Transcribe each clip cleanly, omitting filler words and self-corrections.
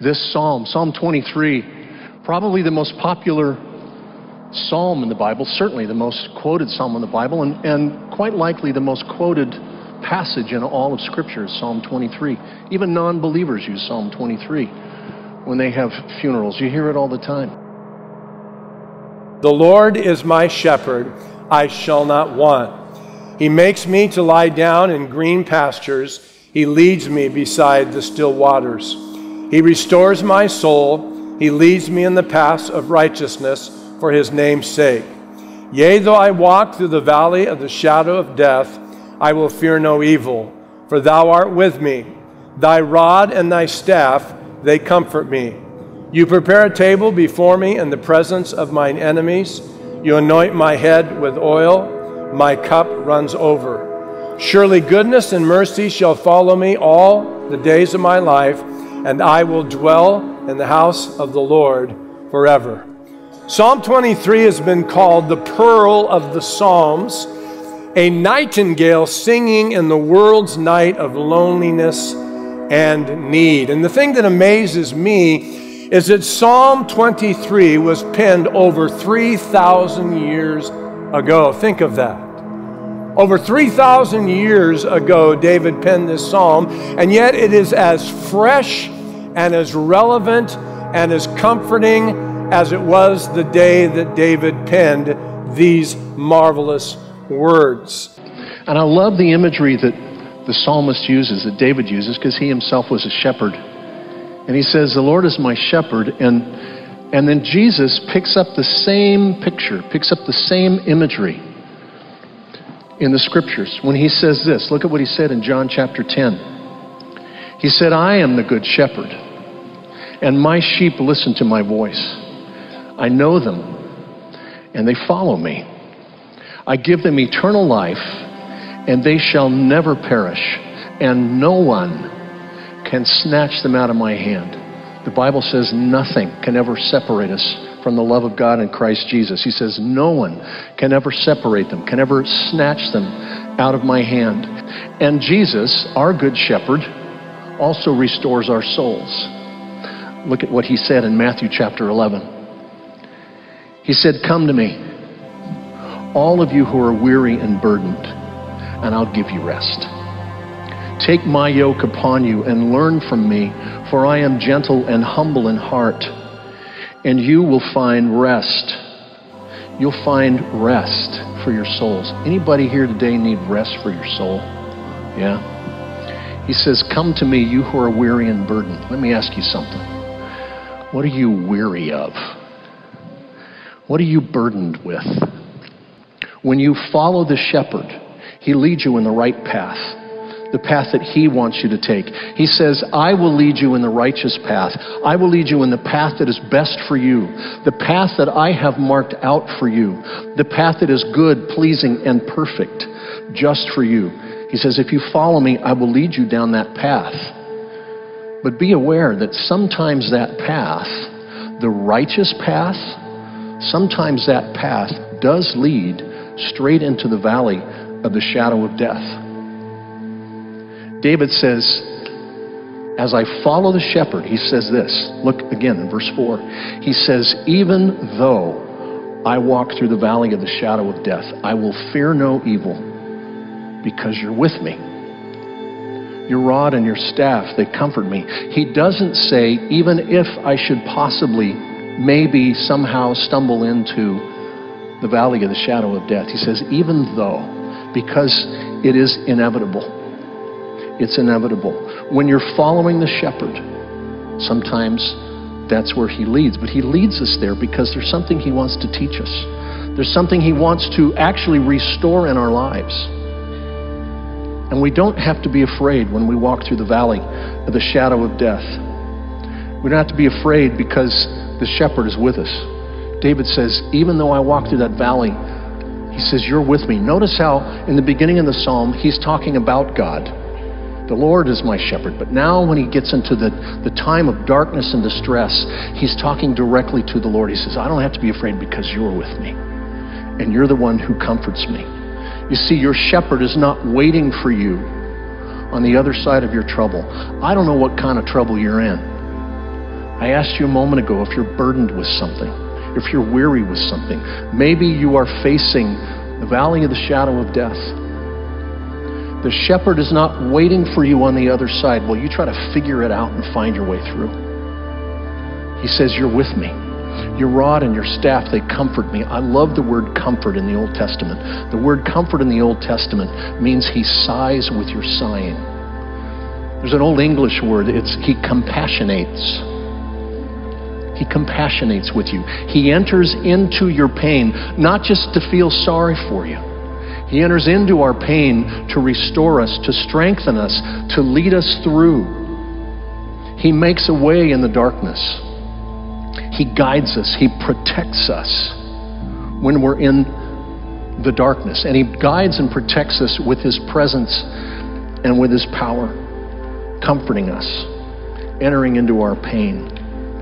this psalm, Psalm 23, probably the most popular psalm in the Bible, certainly the most quoted psalm in the Bible, and quite likely the most quoted passage in all of Scripture is Psalm 23. Even non-believers use Psalm 23 when they have funerals. You hear it all the time. The Lord is my shepherd, I shall not want. He makes me to lie down in green pastures. He leads me beside the still waters. He restores my soul. He leads me in the paths of righteousness for his name's sake. Yea, though I walk through the valley of the shadow of death, I will fear no evil, for thou art with me. Thy rod and thy staff, they comfort me. You prepare a table before me in the presence of mine enemies. You anoint my head with oil. My cup runs over. Surely goodness and mercy shall follow me all the days of my life, and I will dwell in the house of the Lord forever. Psalm 23 has been called the pearl of the Psalms, a nightingale singing in the world's night of loneliness and need. And the thing that amazes me is that Psalm 23 was penned over 3,000 years ago. Think of that. Over 3,000 years ago, David penned this psalm, and yet it is as fresh and as relevant and as comforting as it was the day that David penned these marvelous words. And I love the imagery that the psalmist uses, that David uses, because he himself was a shepherd. And he says, the Lord is my shepherd. And then Jesus picks up the same picture, picks up the same imagery in the Scriptures when he says this. Look at what he said in John chapter 10. He said, I am the good shepherd, and my sheep listen to my voice. I know them, and they follow me. I give them eternal life, and they shall never perish, and no one can snatch them out of my hand. The Bible says nothing can ever separate us from the love of God in Christ Jesus. He says no one can ever separate them, can ever snatch them out of my hand. And Jesus, our good shepherd, also restores our souls. Look at what he said in Matthew chapter 11. He said, come to me, all of you who are weary and burdened, and I'll give you rest. Take my yoke upon you and learn from me, for I am gentle and humble in heart, and you will find rest. You'll find rest for your souls. Anybody here today need rest for your soul? Yeah. He says, come to me, you who are weary and burdened. Let me ask you something. What are you weary of? What are you burdened with? When you follow the shepherd, he leads you in the right path, the path that he wants you to take. He says, I will lead you in the righteous path. I will lead you in the path that is best for you, the path that I have marked out for you, the path that is good, pleasing, and perfect just for you. He says, if you follow me, I will lead you down that path. But be aware that sometimes that path, the righteous path, sometimes that path does lead straight into the valley of the shadow of death. David says, as I follow the shepherd, he says this. Look again in verse 4. He says, even though I walk through the valley of the shadow of death, I will fear no evil, because you're with me. Your rod and your staff, they comfort me. He doesn't say, even if I should possibly, maybe, somehow stumble into the valley of the shadow of death. He says, even though, because it is inevitable. It's inevitable. When you're following the shepherd, sometimes that's where he leads, but he leads us there because there's something he wants to teach us. There's something he wants to actually restore in our lives. And we don't have to be afraid when we walk through the valley of the shadow of death. We don't have to be afraid because the shepherd is with us. David says, even though I walk through that valley, he says, you're with me. Notice how in the beginning of the psalm, he's talking about God. The Lord is my shepherd. But now when he gets into the time of darkness and distress, he's talking directly to the Lord. He says, I don't have to be afraid because you're with me. And you're the one who comforts me. You see, your shepherd is not waiting for you on the other side of your trouble. I don't know what kind of trouble you're in. I asked you a moment ago if you're burdened with something, if you're weary with something. Maybe you are facing the valley of the shadow of death. The shepherd is not waiting for you on the other side while you try to figure it out and find your way through. He says, you're with me. Your rod and your staff, they comfort me. I love the word comfort in the Old Testament. The word comfort in the Old Testament means he sighs with your sighing. There's an old English word, it's he compassionates. He compassionates with you. He enters into your pain, not just to feel sorry for you. He enters into our pain to restore us, to strengthen us, to lead us through. He makes a way in the darkness. He guides us. He protects us when we're in the darkness. And he guides and protects us with his presence and with his power, comforting us, entering into our pain,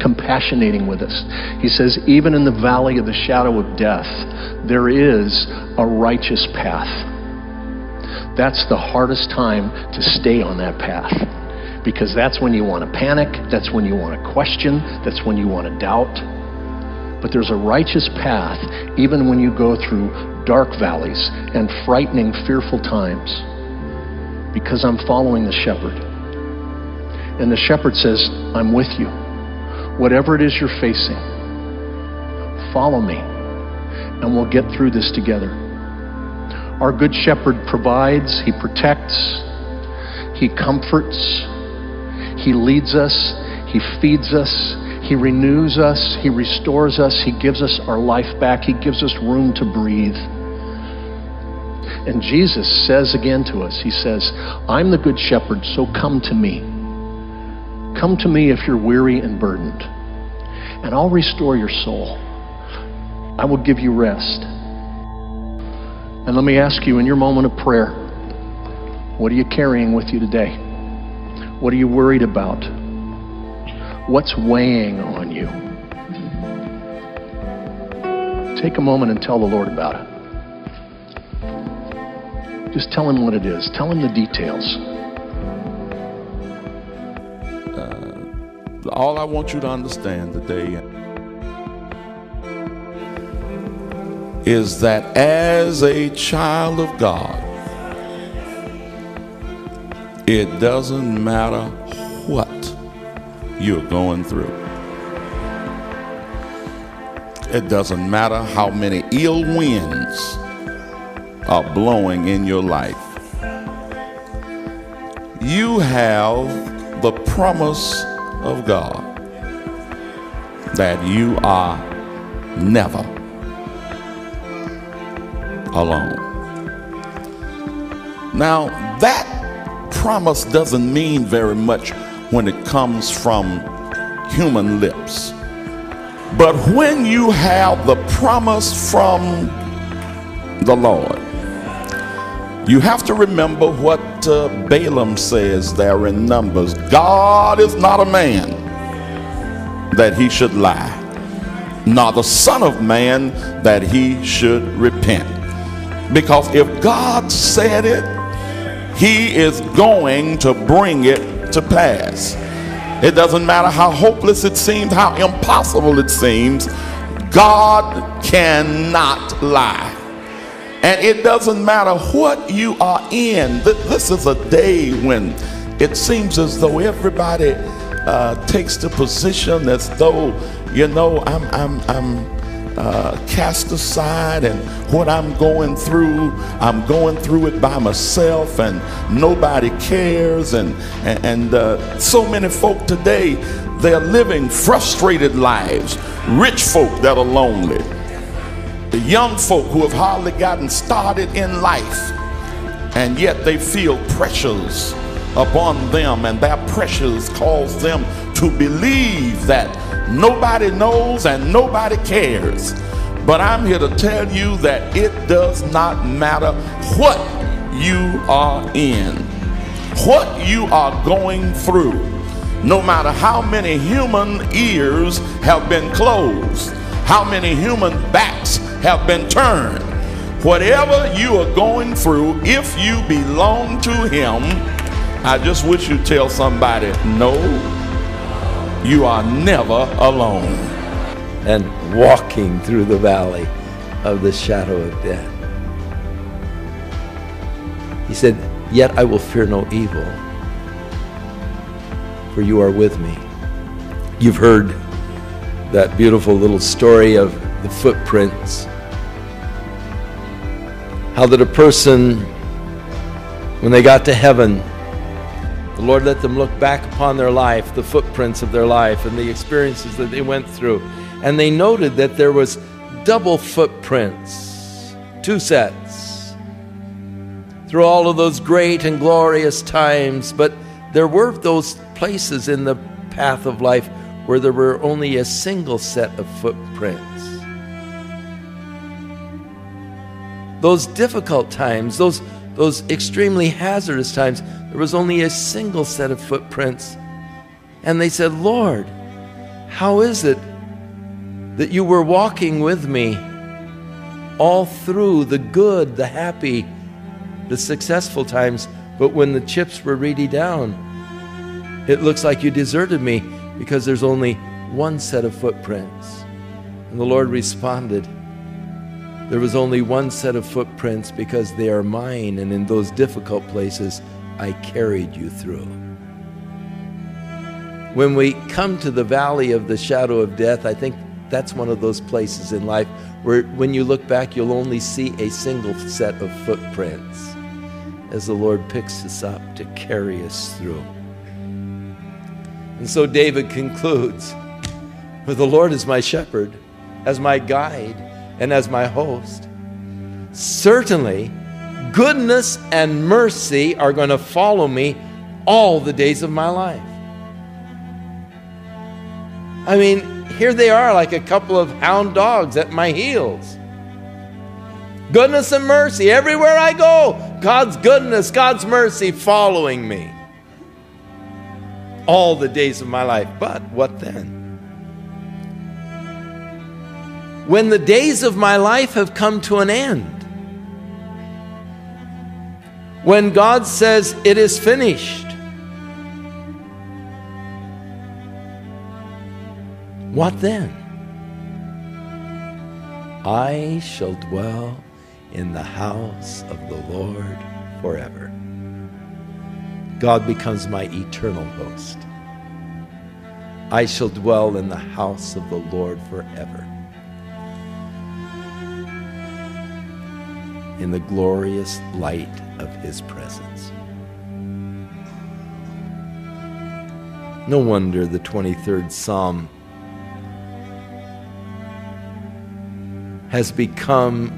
compassionating with us. He says, even in the valley of the shadow of death, there is a righteous path. That's the hardest time to stay on that path, because that's when you want to panic, that's when you want to question, that's when you want to doubt. But there's a righteous path even when you go through dark valleys and frightening, fearful times, because I'm following the shepherd. And the shepherd says, I'm with you. Whatever it is you're facing, follow me, and we'll get through this together. Our good shepherd provides, he protects, he comforts, he leads us, he feeds us, he renews us, he restores us, he gives us our life back, he gives us room to breathe. And Jesus says again to us, he says, I'm the good shepherd, so come to me. Come to me if you're weary and burdened, and I'll restore your soul. I will give you rest. And let me ask you, in your moment of prayer, what are you carrying with you today? What are you worried about? What's weighing on you? Take a moment and tell the Lord about it. Just tell him what it is. Tell him the details. All I want you to understand today is that as a child of God, it doesn't matter what you're going through. It doesn't matter how many ill winds are blowing in your life. You have the promise of God that you are never alone. Now, that promise doesn't mean very much when it comes from human lips, but when you have the promise from the Lord, you have to remember what Balaam says there in Numbers. God is not a man that he should lie, nor the son of man that he should repent. Because if God said it, he is going to bring it to pass. It doesn't matter how hopeless it seems, how impossible it seems. God cannot lie. And it doesn't matter what you are in. This is a day when it seems as though everybody takes the position as though, you know, I'm cast aside, and what I'm going through it by myself, and nobody cares. And so many folk today, they're living frustrated lives. Rich folk that are lonely. The young folk who have hardly gotten started in life, and yet they feel pressures upon them, and their pressures cause them to believe that nobody knows and nobody cares. But I'm here to tell you that it does not matter what you are in, what you are going through, no matter how many human ears have been closed, how many human backs have been turned. Whatever you are going through, if you belong to him, I just wish you'd tell somebody, no, You are never alone. And walking through the valley of the shadow of death, he said, yet I will fear no evil, for you are with me. You've heard that beautiful little story of the footprints. How that a person, when they got to heaven, the Lord let them look back upon their life, the footprints of their life and the experiences that they went through. And they noted that there was double footprints, two sets, through all of those great and glorious times. But there were those places in the path of life where there were only a single set of footprints. Those difficult times, those extremely hazardous times, there was only a single set of footprints. And they said, Lord, how is it that you were walking with me all through the good, the happy, the successful times, but when the chips were really down, it looks like you deserted me because there's only one set of footprints. And the Lord responded, there was only one set of footprints because they are mine, and in those difficult places, I carried you through. When we come to the valley of the shadow of death, I think that's one of those places in life where when you look back, you'll only see a single set of footprints as the Lord picks us up to carry us through. And so David concludes, for the Lord is my shepherd, as my guide, and as my host. Certainly, goodness and mercy are going to follow me all the days of my life. I mean, here they are like a couple of hound dogs at my heels. Goodness and mercy, everywhere I go, God's goodness, God's mercy following me all the days of my life. But what then? When the days of my life have come to an end, when God says it is finished, what then? I shall dwell in the house of the Lord forever. God becomes my eternal host. I shall dwell in the house of the Lord forever, in the glorious light of His presence. No wonder the 23rd Psalm has become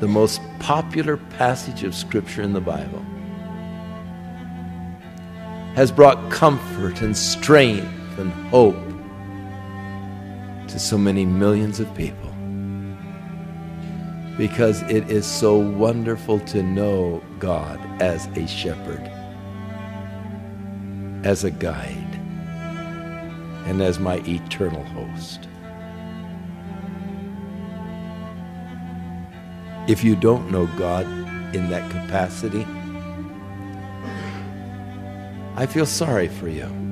the most popular passage of Scripture in the Bible, has brought comfort and strength and hope to so many millions of people, because it is so wonderful to know God as a shepherd, as a guide, and as my eternal host. If you don't know God in that capacity, I feel sorry for you.